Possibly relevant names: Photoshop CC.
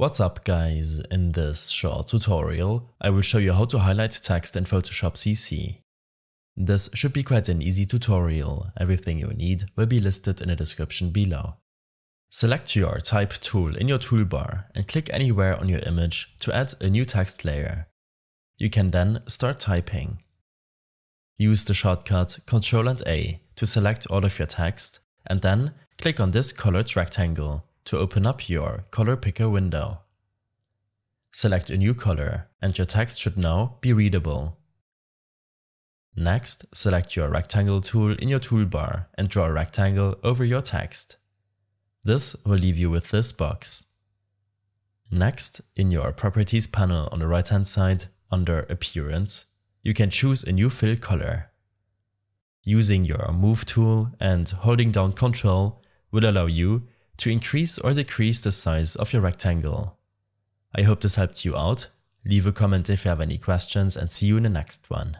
What's up guys, in this short tutorial, I will show you how to highlight text in Photoshop CC. This should be quite an easy tutorial, everything you need will be listed in the description below. Select your type tool in your toolbar and click anywhere on your image to add a new text layer. You can then start typing. Use the shortcut Ctrl and A to select all of your text and then click on this colored rectangle to open up your color picker window. Select a new color and your text should now be readable. Next, select your rectangle tool in your toolbar and draw a rectangle over your text. This will leave you with this box. Next, in your Properties panel on the right hand side under Appearance, you can choose a new fill color. Using your Move tool and holding down Ctrl will allow you to increase or decrease the size of your rectangle. I hope this helped you out. Leave a comment if you have any questions and see you in the next one.